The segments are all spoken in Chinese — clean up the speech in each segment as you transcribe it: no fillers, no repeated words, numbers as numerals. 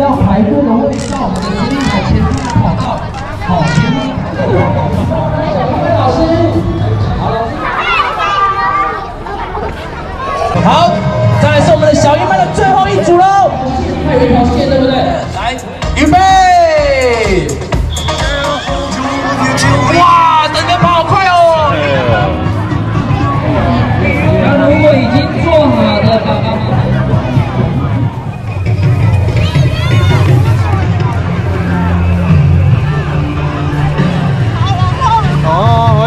要排队的位置，我们的前面排前面跑道，好，前面排队跑道。老师，好，再来是我们的小鱼班的最后一组喽。还有一条线，对不对？来，预备。哇，整个跑好快哦！那如果已经做好的，爸爸们。 回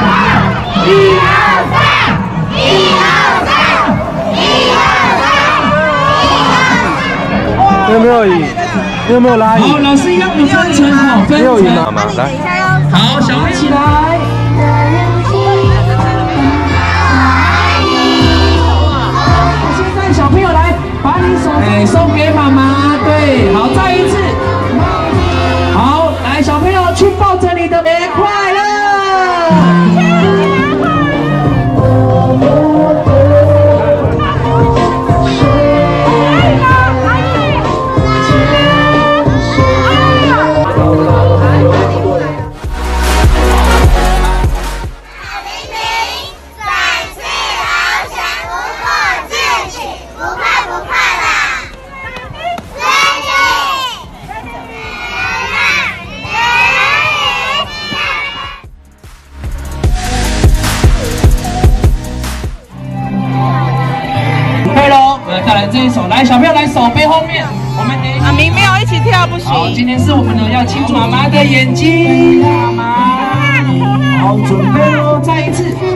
1、2、3，1、2、3，1、2、3，1、2、3。有没有赢？有没有拉赢？好，老师让我们分成好，分成。来，好，小孩起来。现在小朋友来，把你手送给妈妈，对，好，再一次。好，来，小朋友去抱着你的玫瑰。 小朋友来手背后面，我们等一下。啊，明没有一起跳不行。好，今天是我们的要亲妈妈的眼睛。妈妈，好，准备喽，再一次。